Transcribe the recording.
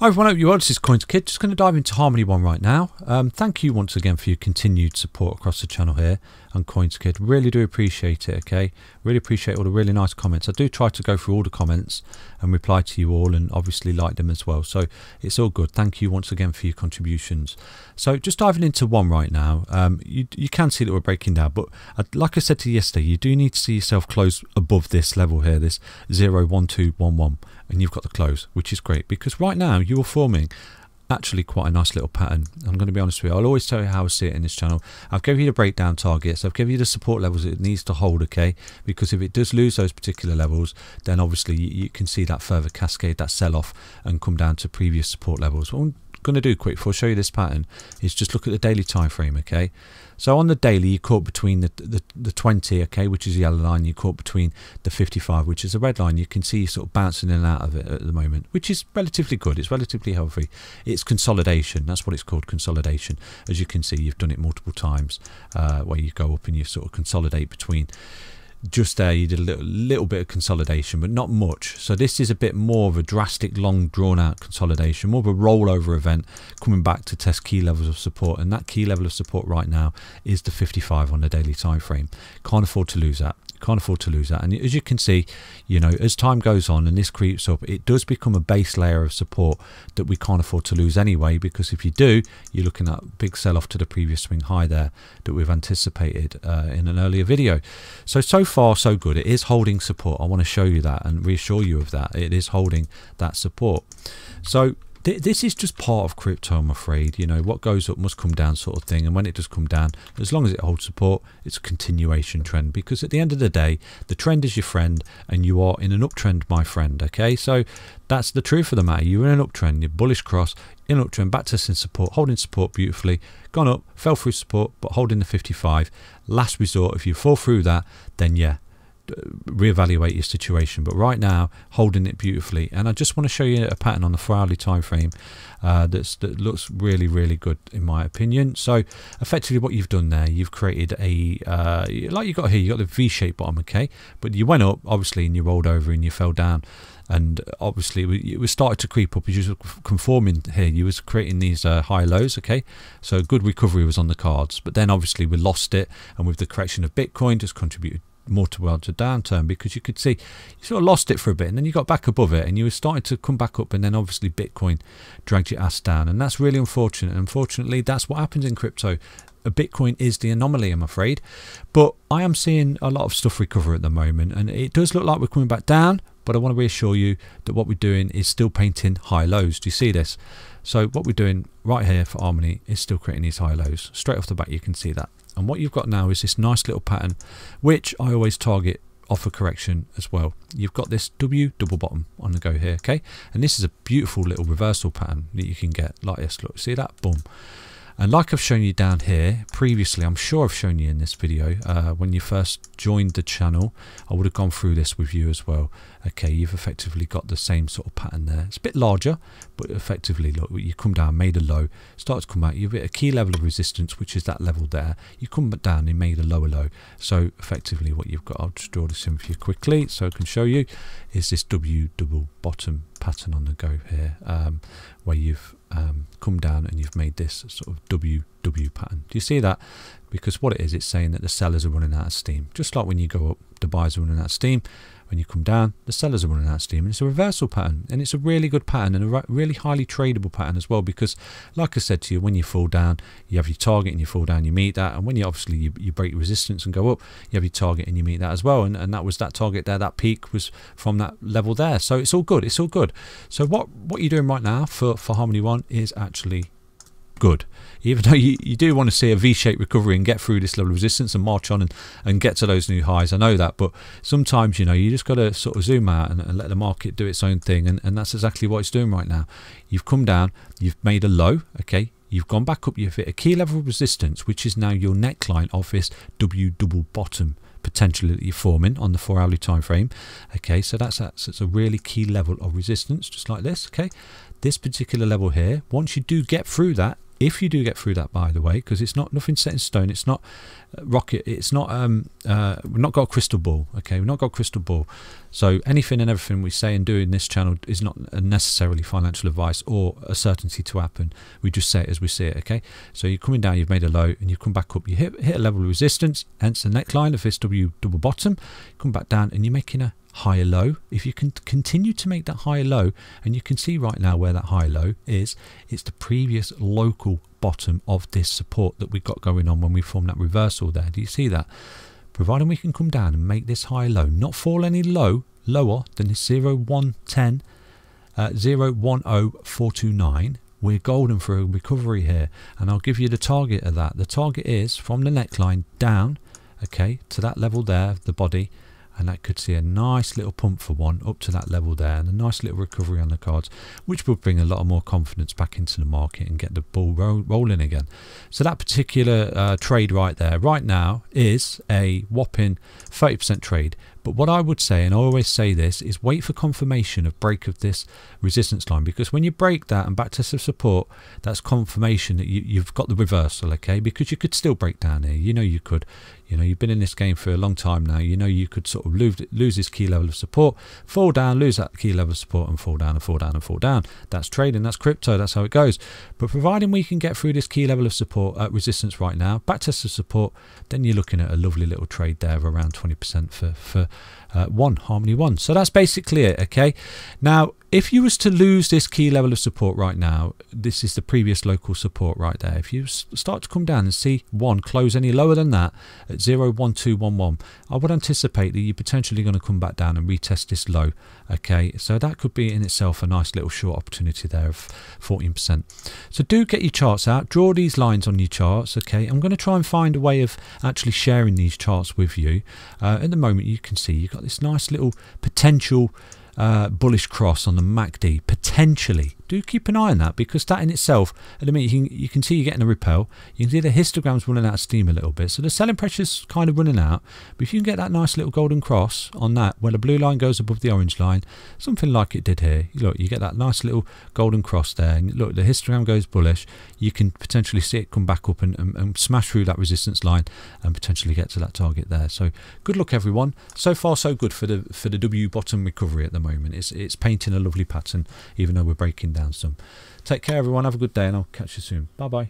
Hi everyone, I hope you are. This is CoinsKid. Just going to dive into Harmony One right now. Thank you once again for your continued support across the channel here and CoinsKid. Really do appreciate it, okay? Really appreciate all the really nice comments. I do try to go through all the comments and reply to you all and obviously like them as well. So it's all good. Thank you once again for your contributions. So just diving into One right now, you can see that we're breaking down, but like I said to you yesterday, you do need to see yourself close above this level here, this 0.1211, and you've got the close, which is great because right now, you are forming actually quite a nice little pattern. I'm going to be honest with you, I'll always tell you how I see it in this channel. I've given you the breakdown targets, I've given you the support levels it needs to hold, okay? Because if it does lose those particular levels, then obviously you can see that further cascade, that sell-off, and come down to previous support levels. What I'm going to do quick before I show you this pattern is just look at the daily time frame, okay? So on the daily, you caught between the 20, okay, which is the yellow line, you caught between the 55, which is the red line. You can see you sort of bouncing in and out of it at the moment, which is relatively good. It's relatively healthy. It's consolidation. That's what it's called, consolidation. As you can see, you've done it multiple times where you go up and you sort of consolidate between. Just there, you did a little bit of consolidation, but not much. So this is a bit more of a drastic, long, drawn-out consolidation, more of a rollover event, coming back to test key levels of support. And that key level of support right now is the 55 on the daily time frame. Can't afford to lose that. Can't afford to lose that. And as you can see, you know, as time goes on and this creeps up, it does become a base layer of support that we can't afford to lose anyway, because if you do, you're looking at a big sell-off to the previous swing high there that we've anticipated in an earlier video. So far, so good. It is holding support. I want to show you that and reassure you of that. It is holding that support. So this is just part of crypto, I'm afraid. You know, what goes up must come down sort of thing. And when it does come down, as long as it holds support, it's a continuation trend. Because at the end of the day, the trend is your friend and you are in an uptrend, my friend. Okay, so that's the truth of the matter. You're in an uptrend, you're bullish cross, in an uptrend, back testing support, holding support beautifully, gone up, fell through support, but holding the 55. Last resort, if you fall through that, then yeah, reevaluate your situation, but right now holding it beautifully. And I just want to show you a pattern on the hourly time frame that looks really, really good in my opinion. So effectively what you've done there, you've created a like you got here, you got the V-shaped bottom, okay, but you went up obviously and you rolled over and you fell down, and obviously it was started to creep up as you were conforming here. You was creating these high lows, okay, so good recovery was on the cards, but then obviously we lost it, and with the correction of Bitcoin just contributed more towards a downturn, because you could see you sort of lost it for a bit and then you got back above it and you were starting to come back up, and then obviously Bitcoin dragged your ass down, and that's really unfortunate. And unfortunately that's what happens in crypto. Bitcoin is the anomaly, I'm afraid, but I am seeing a lot of stuff recover at the moment, and it does look like we're coming back down, but I want to reassure you that what we're doing is still painting high lows. Do you see this? So what we're doing right here for Harmony is still creating these high lows straight off the bat. You can see that. And what you've got now is this nice little pattern, which I always target off a correction as well. You've got this W double bottom on the go here, okay? And this is a beautiful little reversal pattern that you can get like this. Look, see that? Boom. And like I've shown you down here previously, I'm sure I've shown you in this video, when you first joined the channel, I would have gone through this with you as well. Okay, you've effectively got the same sort of pattern there. It's a bit larger, but effectively, look, you come down, made a low, start to come out, you've hit a key level of resistance, which is that level there. You come down and made a lower low. So effectively what you've got, I'll just draw this in for you quickly so I can show you, is this W double bottom pattern on the go here, where you've come down and you've made this sort of WW pattern. Do you see that? Because what it is, it's saying that the sellers are running out of steam. Just like when you go up, the buyers are running out of steam. When you come down, the sellers are running out of steam. And it's a reversal pattern, and it's a really good pattern, and a really highly tradable pattern as well, because like I said to you, when you fall down, you have your target and you fall down, you meet that. And when you obviously you break resistance and go up, you have your target and you meet that as well. And that was that target there. That peak was from that level there. So it's all good. It's all good. So what you're doing right now for Harmony One is actually good, even though you do want to see a V-shaped recovery and get through this level of resistance and march on and get to those new highs. I know that, but sometimes, you know, you just got to sort of zoom out and let the market do its own thing, and that's exactly what it's doing right now. You've come down, you've made a low, okay, you've gone back up, you've hit a key level of resistance, which is now your neckline of this W double bottom potentially that you're forming on the 4-hourly time frame. Okay, so that's a really key level of resistance, just like this. Okay, this particular level here, once you do get through that, If you do get through that, by the way, because it's not nothing set in stone, it's not rocket, it's not we've not got a crystal ball, okay? We've not got a crystal ball, so anything and everything we say and do in this channel is not necessarily financial advice or a certainty to happen. We just say it as we see it, okay? So you're coming down, you've made a low, and you come back up, you hit a level of resistance, hence the neckline of this W double bottom, come back down, and you're making a higher low. If you can continue to make that higher low, and you can see right now where that high low is, it's the previous local bottom of this support that we've got going on when we formed that reversal there. Do you see that? Providing we can come down and make this high low, not fall any lower than this 0.10429, we're golden for a recovery here. And I'll give you the target of that. The target is from the neckline down, okay, to that level there of the body. And that could see a nice little pump for one up to that level there, and a nice little recovery on the cards, which will bring a lot more confidence back into the market and get the ball rolling again. So that particular trade right there right now is a whopping 30% trade. But what I would say, and I always say this, is wait for confirmation of break of this resistance line, because when you break that and back to some support, that's confirmation that you've got the reversal, okay? Because you could still break down here, you know, you could, you know, you've been in this game for a long time now, you know, you could sort of lose this key level of support, fall down, lose that key level of support, and fall down and fall down and fall down. That's trading, that's crypto, that's how it goes. But providing we can get through this key level of support at resistance right now, back to some support, then you're looking at a lovely little trade there of around 20% for Harmony One. So that's basically it, okay? Now if you was to lose this key level of support right now, this is the previous local support right there. If you start to come down and see one close any lower than that at 0.1211, I would anticipate that you're potentially going to come back down and retest this low, okay? So that could be in itself a nice little short opportunity there of 14%. So do get your charts out, draw these lines on your charts, okay? I'm going to try and find a way of actually sharing these charts with you. At the moment you can see you've got this nice little potential bullish cross on the MACD, potentially. Do keep an eye on that, because that in itself, at the minute you can see you're getting a repel, you can see the histogram's running out of steam a little bit, so the selling pressure's kind of running out. But if you can get that nice little golden cross on that, where the blue line goes above the orange line, something like it did here, look, you get that nice little golden cross there, and look, the histogram goes bullish, you can potentially see it come back up and smash through that resistance line and potentially get to that target there. So good luck everyone, so far so good for the W bottom recovery at the moment. It's painting a lovely pattern, even though we're breaking down some. Take care everyone, have a good day, and I'll catch you soon. Bye bye.